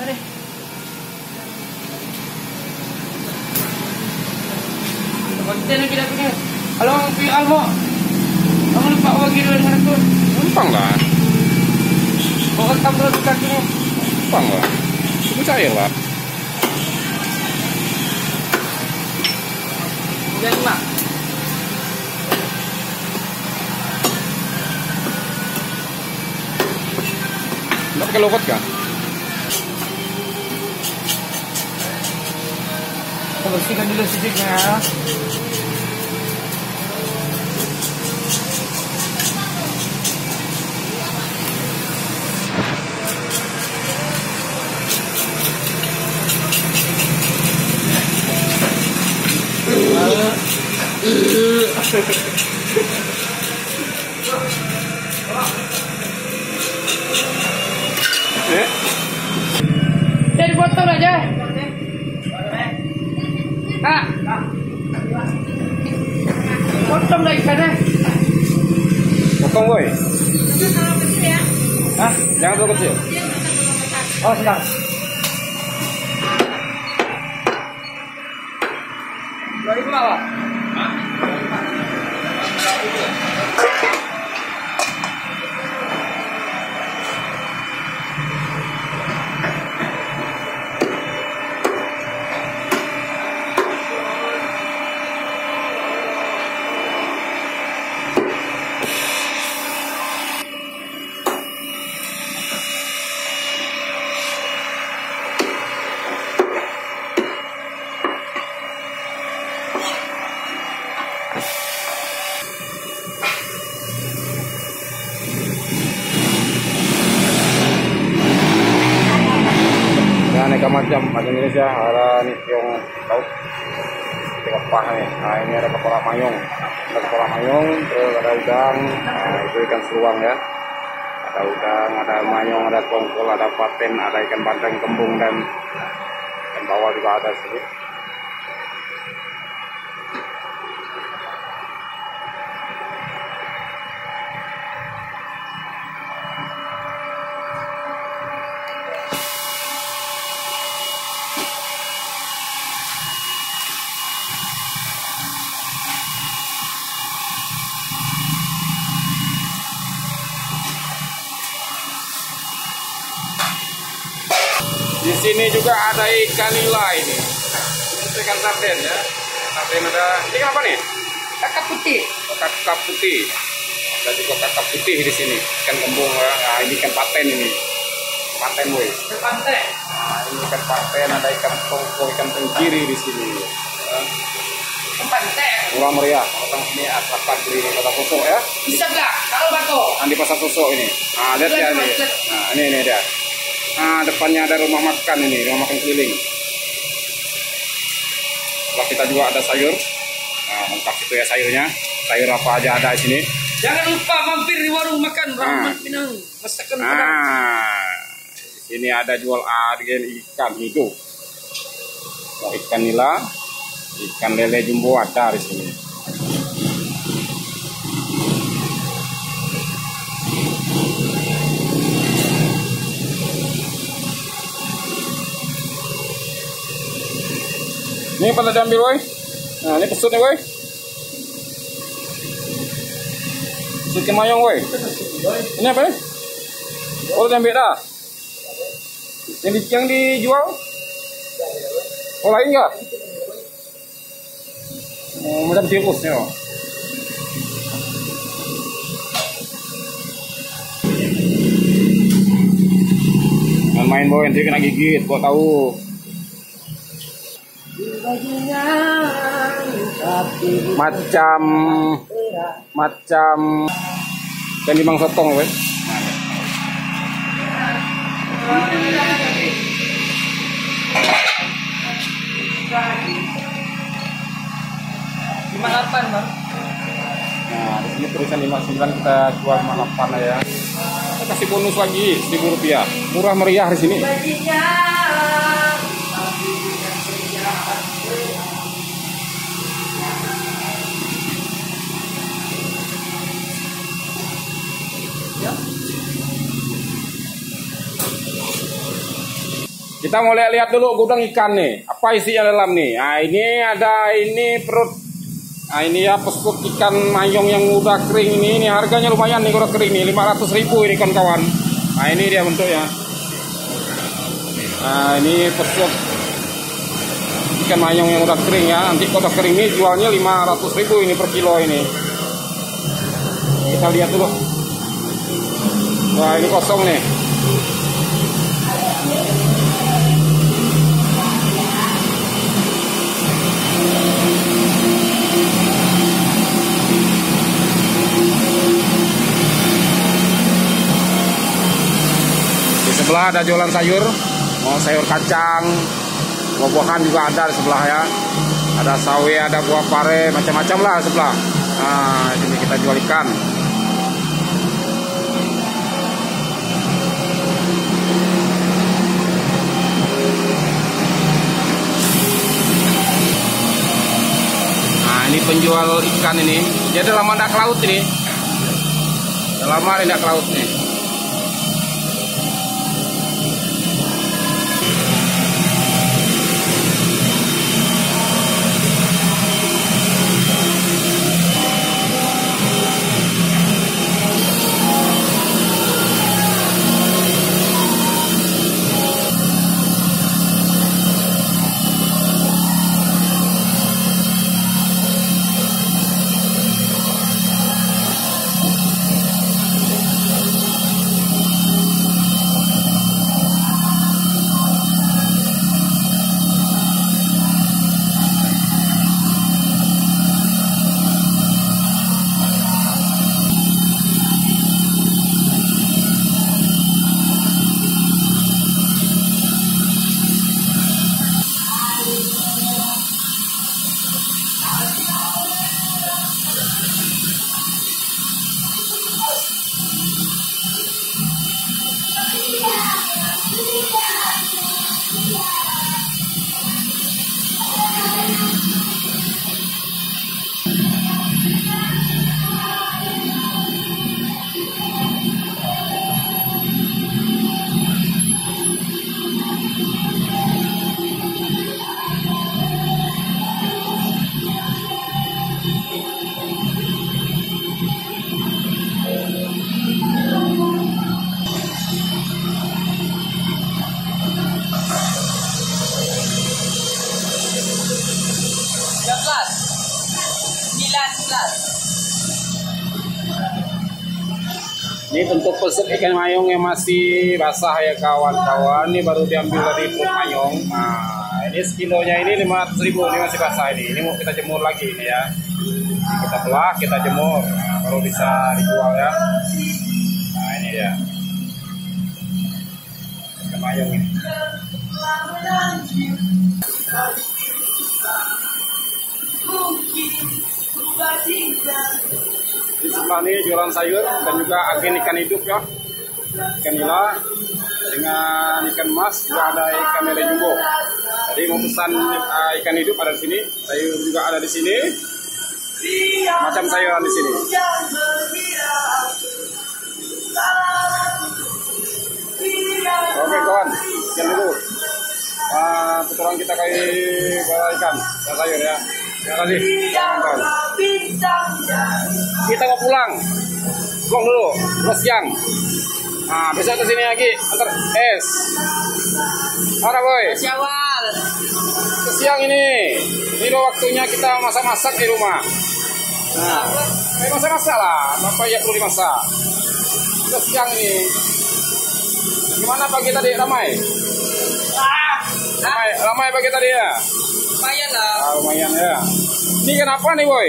Mari. Kita nak kita punya. Kalau orang pergi almo, orang lupa wagi dua hari tu. Gampang lah. Bawa kamera tu kakinya. Gampang lah. Percaya lah. Jadi mak. Nak pakai lokot kah? Kita bersihkan dulu sedikitnya. Jadi potong aja. Ah, potong dari sana. Potong boy. Ah, jangan terlalu kecil. Oh, sedang. Dari mana? Macam macam Indonesia ada nih yang laut tengok paha. Nah ini ada kepala mayong, terus ada udang, nah, itu ikan seluang ya. Ada udang, ada mayong, ada kongkol, ada patin, ada ikan bandeng, kembung dan bawal juga ada sedikit. Di sini juga ada ikan nila ini. Ini ikan sarden ya. Sarden ada. Ini apa nih? Kakap putih. Kakap putih. Ada juga kakap putih di sini. Ikan kembung. Nah, ini ikan paten ini. Paten woi. Paten. Nah, ini ikan paten. Ada ikan kongkol, ikan tengkiri di sini. Paten. Murah meriah. Orang sini asalkan beli di pasar Sosok ya. Bisa nggak? Kalau batu. Di pasar Sosok ini. Nah, lihat ya ini. Nah, ini dia. Nah, depannya ada rumah makan ini, rumah makan keliling. Setelah kita juga ada sayur. Nah, lengkap itu ya sayurnya. Sayur apa aja ada di sini. Jangan lupa mampir di warung makan Rahmat Minang. Masakan Padang. Ini ada jual agen ikan hidup. Nah, ikan nila, ikan lele jumbo ada di sini. Ini patah diambil woi. Nah, ini pesut nih woi. Pesut mayong woi. Ini apa nih? Oh, diambil dah. Yang dijual? Oh, lain enggak? Oh, macam tikus nih. Jangan main boy, nanti kena gigit, gua tahu. Macam kembang sotong weh. Bang. Nah, di sini tulisan 59 kita jual 58 ya. Kita kasih bonus lagi Rp1.000. Murah meriah di sini. Kita mau lihat-lihat dulu gudang ikan nih. Apa isinya dalam nih? Nah, ini ada ini perut. Nah, ini ya pesut ikan mayong yang udah kering ini. Ini harganya lumayan nih kalau kering nih, 500.000 ini kawan-kawan. Nah, ini dia bentuknya. Nah, ini pesut ikan mayong yang udah kering ya. Nanti kalau udah kering ini jualnya 500.000 ini per kilo ini. Kita lihat dulu. Wah, ini kosong nih. Di sebelah ada jualan sayur, mau sayur kacang, buah-buahan juga ada di sebelah ya. Ada sawi, ada buah pare, macam-macam lah di sebelah. Nah, ini kita jual ikan. Ini penjual ikan ini, dia udah lama nggak ke laut ini, udah lama nggak ke laut nih. Ini bentuk pesut ikan mayong yang masih basah ya kawan-kawan. Ini baru diambil dari perut mayong. Nah, ini sekilonya ini 500.000. Ini masih basah ini. Ini mau kita jemur lagi ini ya. Ini kita belah, kita jemur. Nah, baru bisa dijual ya. Nah, ini dia. Ikan mayong ini. Di sebelah ini jualan sayur dan juga agen ikan hidup ya, ikan nila dengan ikan mas, juga ada ikan lele jumbo. Jadi mau pesan ikan hidup ada di sini, sayur juga ada di sini, macam sayuran di sini. Oke kawan, jangan dulu. Putaran kita kali ikan dan sayur ya. Terima kasih. Kita mau pulang. Pulang dulu. Udah siang. Nah, besok ke sini lagi. Antar es. Mana boy? Siawal. Siang ini. Ini udah waktunya kita masak-masak di rumah. Nah, masak-masak lah. Bapak ya perlu dimasak. Udah siang ini. Gimana pagi tadi? Ramai? Ramai pagi tadi ya? Lumayan lah. Ah, lumayan ya. Ini kenapa nih boy?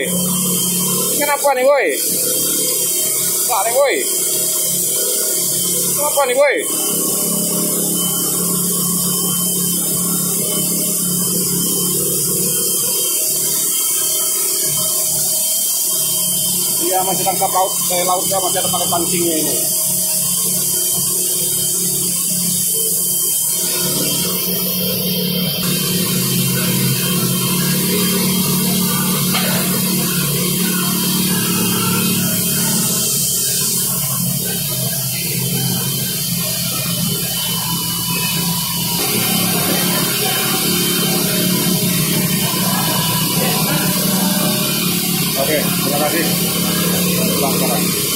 Kenapa nih boy? Dia masih tangkap laut, dari lautnya masih ada pakai pancingnya ini. Terima kasih. Selamat malam.